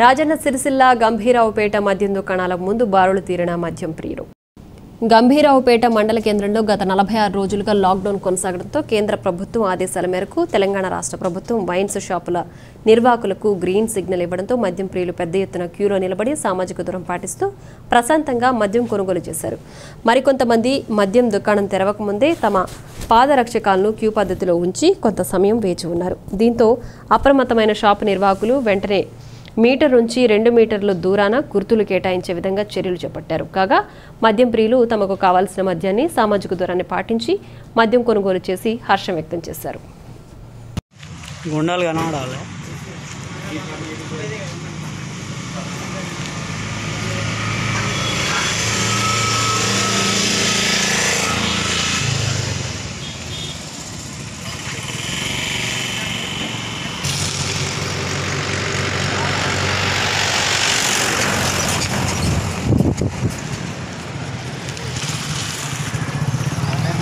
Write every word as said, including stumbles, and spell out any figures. Rajana Sirsilla, Gambhiraopeta, Madhyandu Kanala Mundu Barulu Tirina Madhyam Priyu. Gambhiraopeta Mandala Kendranlo Gata నలభై ఆరు రోజులుగా lockdown కొనసాగడంతో కేంద్ర ప్రభుత్వం ఆదేశాల మేరకు తెలంగాణ రాష్ట్ర ప్రభుత్వం వైన్స్ షాపుల నిర్వాహకులకు గ్రీన్ సిగ్నల్ ఇవ్వడంతో మద్యం ప్రియులు పెద్ద ఎత్తున క్యూలో నిలబడి సామాజిక దూరం పాటిస్తూ ప్రశాంతంగా మద్యం కొనుగోలు చేశారు. మరికొంతమంది మద్యం దుకాణం తెరవకముందే తమ పాదరక్షకాలను క్యూ పద్ధతిలో ఉంచి కొంత సమయం వేచి ఉన్నారు. దీంతో అప్రమత్తమైన షాపు నిర్వాహకులు వెంటనే మీటర్ నుంచి రెండు మీటర్ల దూరాన గుర్తులు కేటాయించే విధంగా చర్యలు చేపట్టారు. కాగా మద్యం ప్రియులు తమకు కావాల్సిన మద్యాన్ని సామాజిక దూరాన్ని పాటించి మద్యం కొనుగోలు చేసి హర్షం వ్యక్తం చేశారు.